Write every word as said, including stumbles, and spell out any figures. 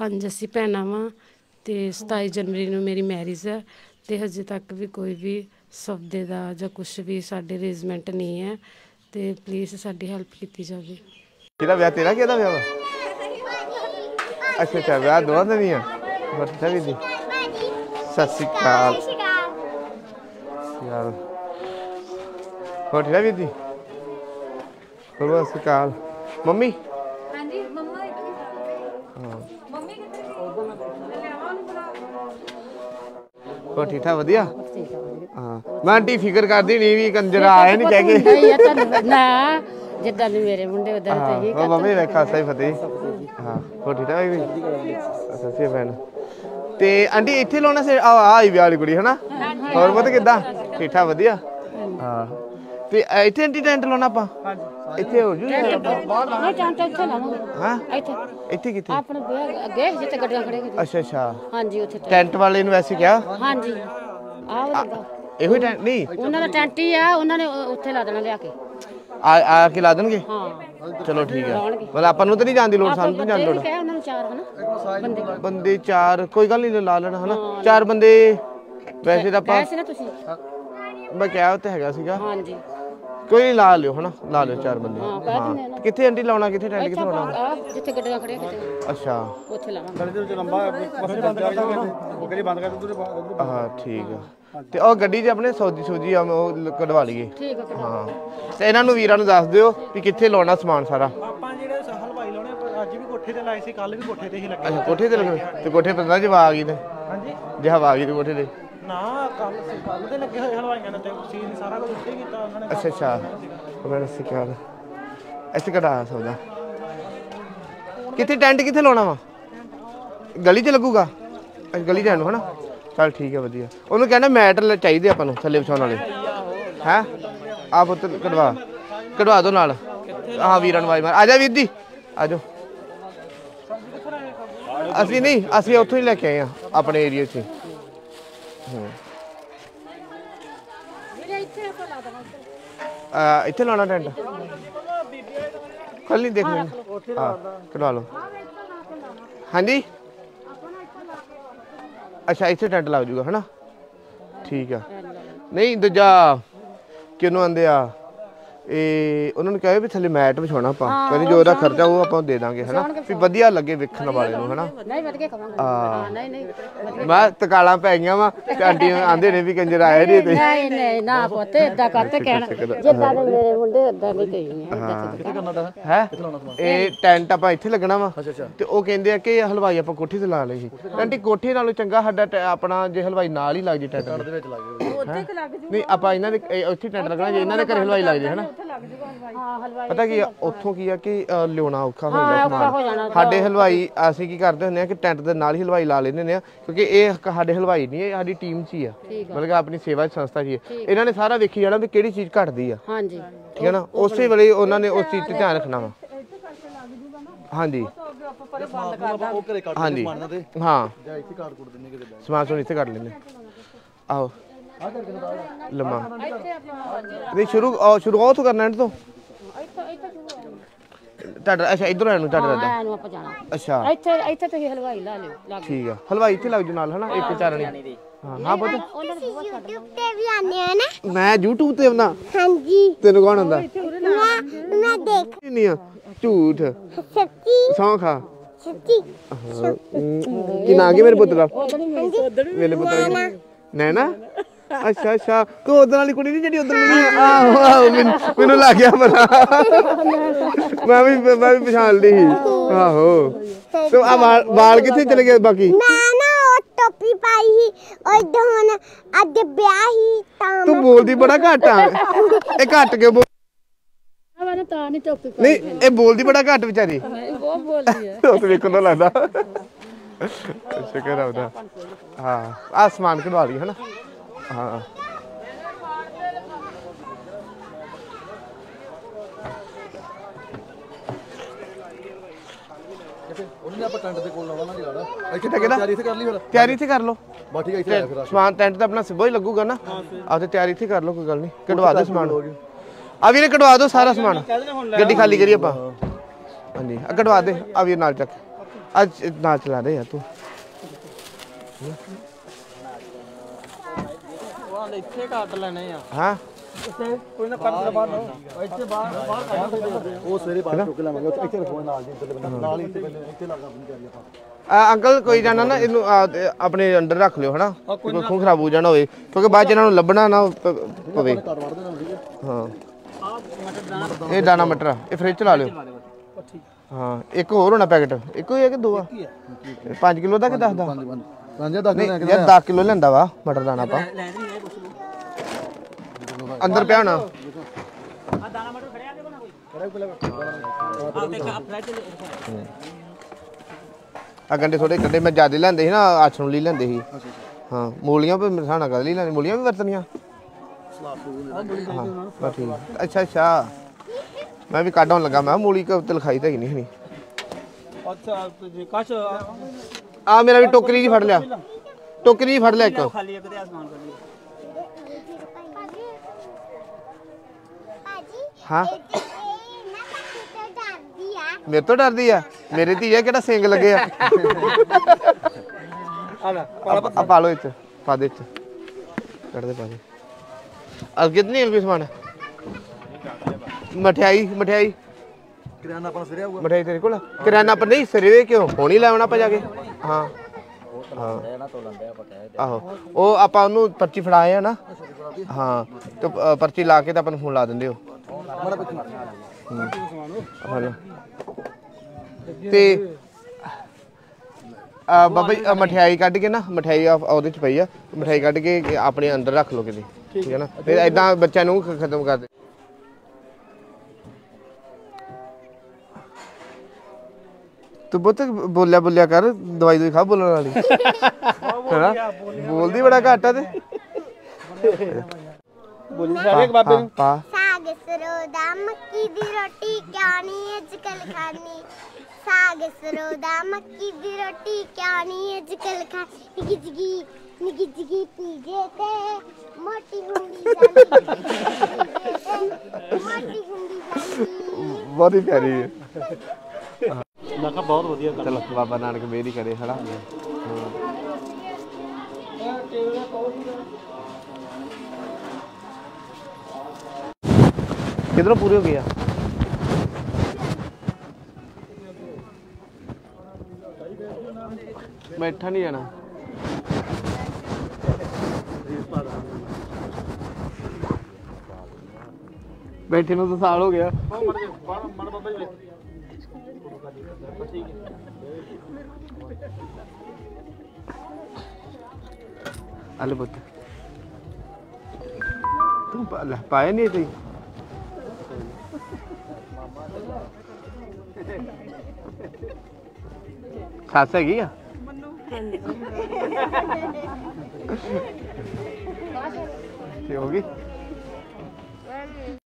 पंज असी भैन वहाँ तो सताई जनवरी में मेरी मैरिज है तो हजे तक भी कोई भी सौदे का ज कुछ भी साढ़े अरेजमेंट नहीं है तो प्लीज़ साड़ी हैल्प की जाए। तेरा तेरा क्या व्याह? अच्छा अच्छा व्याह दोनों का नहीं है। सत श्री अकाल। ठीक है भी जी। सत श्री अकाल। मम्मी और ठीक ठाक वधिया। हाँ मैं आंटी फिक्र करती नहीं भी कंजरा आए नहीं कह के ना जिदा भी मेरे मुंडे उधर तो ही करता। मम्मी रखा सही फतेह। हाँ और ठीक ठाक भी। अच्छा सी भैन ते आंटी इथे लाना से आ आई ब्याह वाली कुड़ी है ना और मत किदा ठीक ठाक वधिया। हां ते इथे आंटी टेंट लाना पा। हां इथे हो जू ना टेंट इथे लाऊंगा। हां इथे इथे किथे आपने अगे जिथे गड्डियां खड़े। अच्छा अच्छा हां जी उथे टेंट वाले ने वैसे क्या? हां जी आ वाला एहो टेंट नहीं उना दा टेंट ही आ उना ने उथे ला देना लेके आ आ के ला देंगे। हां चलो ठीक है मतलब अपन नु तो नहीं जानदी लोड सानू तो जान लोड है उना नु चार है ना बंदे बंदे चार कोई गल नहीं ला लेना है ना चार बंदे वैसे दा पास वैसे ना तुसी मैं क्या होता हैगा सीगा। हां जी कोई ला लियो है ना ला लियो चार बंदे। हां किथे आंटी लाना किथे टेंट किथे लाना? जिथे गड्डियां खड़े किथे। अच्छा ओथे लाना गड्डी जो लंबा पसे बंद कर दो वो गड्डी बंद कर दो। हां ठीक है ते ओ गड्डी जे अपने सौदी सौजी हम ओ कढवा लिए। ठीक है हां ते इना नु वीरा नु दस दियो कि किथे लाना सामान सारा। पापा जेड़े हलवाई लाने आज भी कोठे ते लाए सी कल भी कोठे ते ही लगे। अच्छा कोठे ते लगे ते कोठे पे जब आ गई ने। हां जी जब आ गई ते कोठे ते ना कल से कल दे लगे होए हलवाइयां ने ते सीन सारा कुछ उठे कीता उन्होंने। अच्छा अच्छा मेरा शिकार ऐसे कड़ा सौदा किथे टेंट किथे लाना वा गली च लगूगा गली च है ना। चल ठीक है वधिया ओनु कहना मैट चाहिए अपन थले बिछाने वाले हैं आप उत कटवा कटवा दो नाल। हां वीरन वाई मार आ जा वीर जी आ जाओ असली नहीं असली उथों ही लेके आए हैं अपने एरिया से। इतने लाना टेंट कल नहीं देख कटवा लो। हाँ जी अच्छा इतने टेंट लग जूगा है ना ठीक है नहीं दूजा कि आते आ उन्होंने कहा भी थले मैट बिछाना आप कहते जो उसका खर्चा वो आप दे देंगे है ना भी वधिया लगे वेखण वाले है ना। मैं तकाला पै गई वा आंटी आंदे ने भी कंजर आए नहीं नहीं नहीं ना पुत इदा करते कहना जिदा दे मेरे मुंडे इदा नहीं कही है ए टेंट आप इथे लगना वा ते ओ कहंदे आ कि हलवाई आप कोठी ते ला ले जी आंटी कोठी नालों चंगा साडा अपना जे हलवाई नाल ही लग जे टेंट दे विच लग जे ओथे ते लग जे नहीं आप इना दे ओथे टेंट लगना जे इना दे घर हलवाई लग जे है ना। पता की उथों की है कि लियाना औखा हो जाता साडे हलवाई असि की करदे हुंदे आ कि टेंट दे नाल ही हलवाई ला लेने ने क्योंकि ये साडे हलवाई नहीं है साडी टीम च ही है मतलब अपनी सेवा संस्था जी है इन्होंने सारा देखी जाना भी केड़ी चीज घटदी है। हां जी ठीक है ना उस वेले उन्होंने ने उस चीज ते ध्यान रखना वा। हां जी हां जी हां समान सुन इत्थे कर लेने आओ लम्मा नहीं शुरू शुरुआत करना है तो टाटा। अच्छा इधर आनु टाटा टाटा आनु आप जाना। अच्छा इथे इथे तो हलवाई ला लियो ठीक है हलवाई इथे लग जो नाल है ना एक चारणी। हां हां बोल YouTube ते भी आने है ना मैं YouTube ते ना। हां जी तेनु कौन हुंदा मैं मैं देख नहीं झूठ सच्ची सौखा सच्ची कि ना आगे मेरे पुत्तला मेरे पुत्तला नैना। अच्छा अच्छा को उधर वाली कुड़ी नहीं जेडी उधर मिली है। आहो आहो मेनू लग गया पता मैं भी मैं भी पहचान ली। आहो तो आ बाल किथे चले गए बाकी मैं ना ओ टोपी पाई ही ओ धोन आज ब्याह ही तां तू बोलदी बड़ा घट आ ए घट के बोल ना मैं तां नहीं टोपी पाई नहीं ए बोलदी बड़ा घट बेचारी बहुत बोलदी है तो देखो ना लगदा शुक्र आउदा। हां आसमान कढवा ली है ना। हाँ ਉਹਨੇ ਆਪਾਂ ਟੈਂਟ ਦੇ ਕੋਲ ਲਾਉਣਾ ਨਾ ਲਾਣਾ ਇੱਥੇ ਟਿਕਦਾ ਤਿਆਰੀ ਇੱਥੇ ਕਰ ਲਈ ਫਿਰ ਤਿਆਰੀ ਇੱਥੇ ਕਰ ਲਓ ਬਸ ਠੀਕ ਹੈ ਇੱਥੇ ਫਿਰ ਸਮਾਨ ਟੈਂਟ ਦਾ ਆਪਣਾ ਸਿੱਧਾ ਹੀ ਲੱਗੂਗਾ ਨਾ ਆਹ ਤੇ ਤਿਆਰੀ ਇੱਥੇ ਕਰ ਲਓ ਕੋਈ ਗੱਲ ਨਹੀਂ ਕਢਵਾ ਦਿਓ ਸਮਾਨ ਆ ਵੀਰੇ ਕਢਵਾ ਦਿਓ ਸਾਰਾ ਸਮਾਨ ਗੱਡੀ ਖਾਲੀ ਕਰੀ ਆਪਾਂ ਹਾਂਜੀ ਆ ਕਢਵਾ ਦੇ ਆ ਵੀਰ ਨਾਲ ਚੱਕ आज इतना चला रहे यार तू। हाँ अंकल कोई जाना ना इन अपने अंडर रख लियो है ना, खून खराब हो जाना होवे क्योंकि बाद इन्हां नूं लभना ना पवे। हाँ ये दाना मटर ये फ्रिज चला लियो। हाँ एक होर होना पैकेट, एक ही है कि दो? पाँच किलो का कि दस का? यार दस किलो लेंदा वा मटर दाना आपा अंदर पे होना। आ गंडे थोड़े गंडे मैं ज्यादा लेंदे ही ना, आछन ले लेंदे ही। हां मूलियां पे मसाना कर ली लेनी, मूलियां भी वरतनियां। हां ठीक अच्छा अच्छा मैं भी काटन लगा, मैं मूली का तो लिखाई तो नहीं नहीं। अच्छा तुझे काश आ मेरा भी टोकरी जी फड़ लिया, टोकरी फड़ लिया एक खाली एक दे आसमान कर लिया। हाँ मेरे तो डर दी है मेरी धीए कि सिंग लगे पा लो इच पा दे अगे तो नहीं समान। मठियाई मठियाई मठियाई तेरे को किराना पर नहीं सर क्यों होनी ला आना जाके। हाँ आहो वो आप पर्ची फड़ाए है ना। हाँ तो पर्ची ला के तो अपन फोन ला देंगे हो बाबा। मठियाई कट के ना मठियाई ओहदे च पई आ, मठियाई कट के अपने अंदर रख लो किसी, ठीक है ना, फिर ऐदा बच्चों नूं खत्म कर दे। तू बहुत बोलिया बोलिया कर, दवाई दुई खा बोलने वाली है ना, बोलदी बड़ा घाटा ते बोली सारे बाबे ने। सरोदा मक्की दी रोटी क्या नहीं अजकल खानी, साग सरोदा मक्की दी रोटी क्या नहीं अजकल खानी, गिजगी गिजगी पीजे ते मोटी हुंदी जानी मोटी हुंदी जानी। बहुत ही प्यारी है मैं कहा, बहुत बढ़िया कर चल बाबा नानक मेरी करे है ना। किधरों पूरे हो गया बैठा नहीं जाना। बैठे में तो साल हो गया। अल पुत तू पाया नहीं थी सास हैगी आ होगी।